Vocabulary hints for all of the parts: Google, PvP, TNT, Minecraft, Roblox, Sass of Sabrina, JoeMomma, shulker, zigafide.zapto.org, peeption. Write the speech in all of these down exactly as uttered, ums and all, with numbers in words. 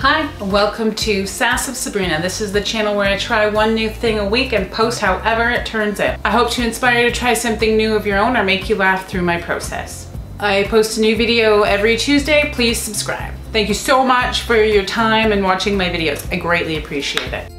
Hi, and welcome to Sass of Sabrina. This is the channel where I try one new thing a week and post however it turns out. I hope to inspire you to try something new of your own or make you laugh through my process. I post a new video every Tuesday. Please subscribe. Thank you so much for your time and watching my videos. I greatly appreciate it.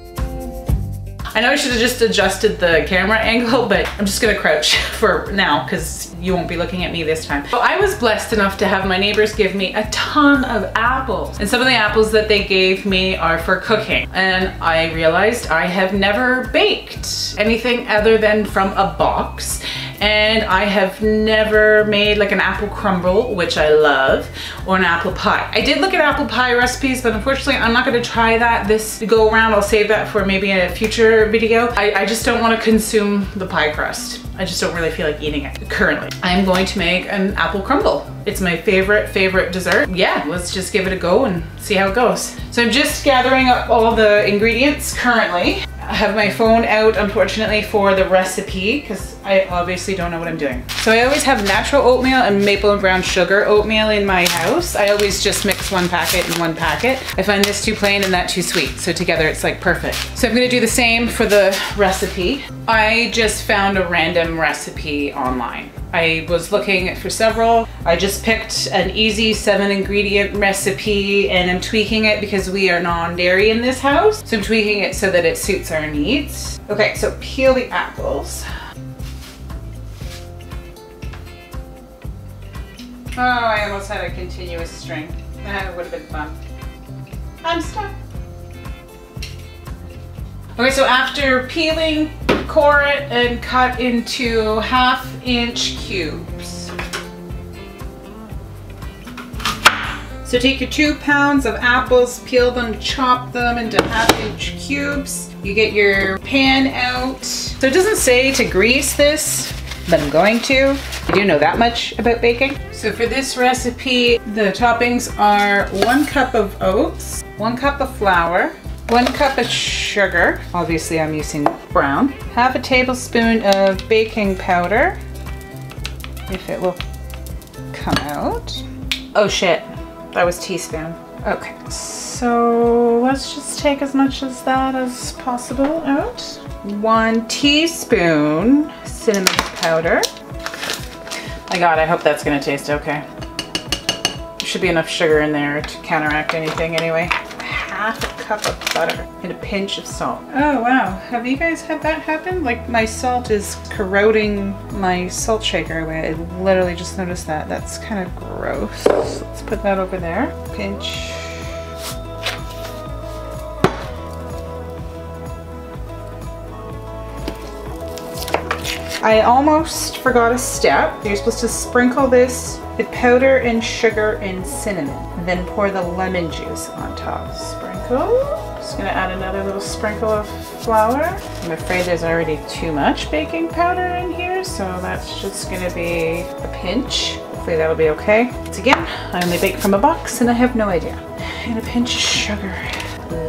I know I should have just adjusted the camera angle, but I'm just gonna crouch for now because you won't be looking at me this time. So I was blessed enough to have my neighbors give me a ton of apples. And some of the apples that they gave me are for cooking. And I realized I have never baked anything other than from a box. And I have never made like an apple crumble, which I love, or an apple pie. I did look at apple pie recipes, but unfortunately I'm not gonna try that this go around. I'll save that for maybe a future video. I, I just don't wanna consume the pie crust. I just don't really feel like eating it currently. I'm going to make an apple crumble. It's my favorite, favorite dessert. Yeah, let's just give it a go and see how it goes. So I'm just gathering up all the ingredients currently. I have my phone out, unfortunately, for the recipe because I obviously don't know what I'm doing. So I always have natural oatmeal and maple and brown sugar oatmeal in my house. I always just mix one packet and one packet. I find this too plain and that too sweet, so together it's like perfect. So I'm gonna do the same for the recipe. I just found a random recipe online. I was looking for several. I just picked an easy seven ingredient recipe and I'm tweaking it because we are non-dairy in this house. So I'm tweaking it so that it suits our needs. Okay, so peel the apples. Oh, I almost had a continuous string. That would have been fun. I'm stuck. Okay, so after peeling, core it and cut into half inch cubes. So take your two pounds of apples, peel them, chop them into half inch cubes. You get your pan out. So it doesn't say to grease this, but I'm going to. I do know that much about baking. So for this recipe, the toppings are one cup of oats, one cup of flour, one cup of sugar, obviously I'm using brown, half a tablespoon of baking powder, if it will come out. Oh shit, that was teaspoon. Okay, so let's just take as much as that as possible out. One teaspoon cinnamon powder. My God, I hope that's gonna taste okay. There should be enough sugar in there to counteract anything anyway. Half a cup of butter and a pinch of salt. Oh wow, have you guys had that happen? Like my salt is corroding my salt shaker away. I literally just noticed that. That's kind of gross. Let's put that over there. Pinch. I almost forgot a step. You're supposed to sprinkle this with powder and sugar and cinnamon, and then pour the lemon juice on top. Sprinkle. Just gonna add another little sprinkle of flour. I'm afraid there's already too much baking powder in here, so that's just gonna be a pinch. Hopefully that'll be okay. Once again, I only bake from a box and I have no idea. And a pinch of sugar.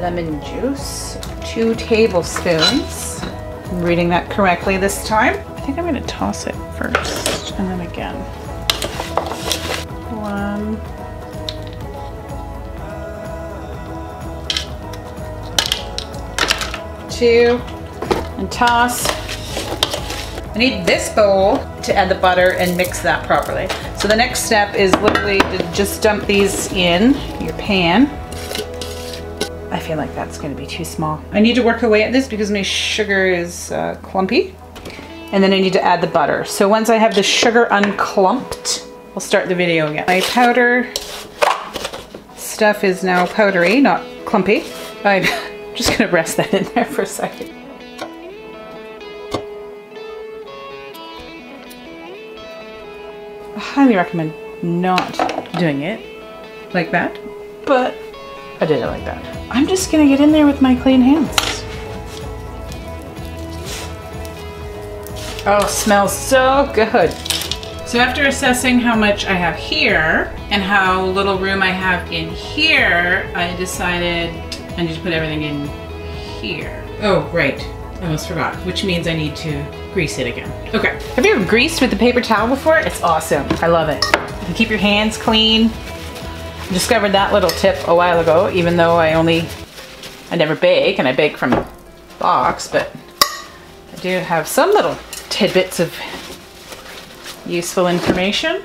Lemon juice, two tablespoons. I'm reading that correctly this time. I think I'm gonna toss it first and then again. One. Two. And toss. I need this bowl to add the butter and mix that properly. So the next step is literally to just dump these in your pan. I feel like that's gonna be too small. I need to work away at this because my sugar is uh, clumpy. And then I need to add the butter. So once I have the sugar unclumped, I'll start the video again. My powder stuff is now powdery, not clumpy. I'm just gonna rest that in there for a second. I highly recommend not doing it like that, but I did it like that. I'm just gonna get in there with my clean hands. Oh, it smells so good. So after assessing how much I have here and how little room I have in here, I decided I need to put everything in here. Oh, right. I almost forgot, which means I need to grease it again. Okay. Have you ever greased with a paper towel before? It's awesome. I love it. You can keep your hands clean. discovered that little tip a while ago, even though I only, I never bake, and I bake from a box, but I do have some little tidbits of useful information.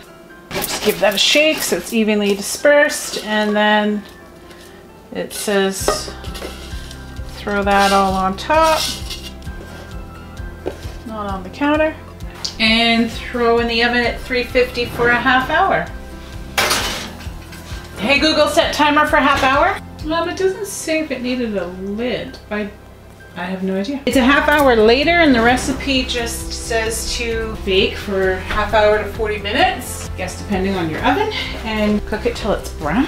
Just give that a shake so it's evenly dispersed, and then it says throw that all on top, not on the counter, and throw in the oven at three fifty for a half hour. Hey Google, set timer for a half hour. Well, it doesn't say if it needed a lid. I, I have no idea. It's a half hour later and the recipe just says to bake for half hour to forty minutes. I guess depending on your oven, and cook it till it's brown.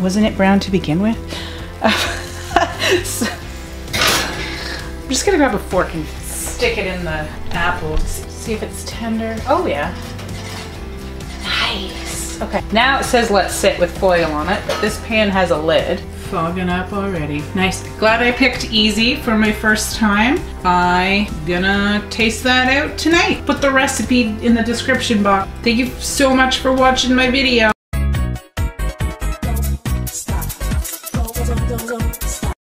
Wasn't it brown to begin with? So, I'm just gonna grab a fork and stick it in the apple to see if it's tender. Oh yeah. Nice. Okay, now it says let's sit with foil on it, but this pan has a lid. Fogging up already. Nice. Glad I picked easy for my first time. I'm gonna taste that out tonight. Put the recipe in the description box. Thank you so much for watching my video.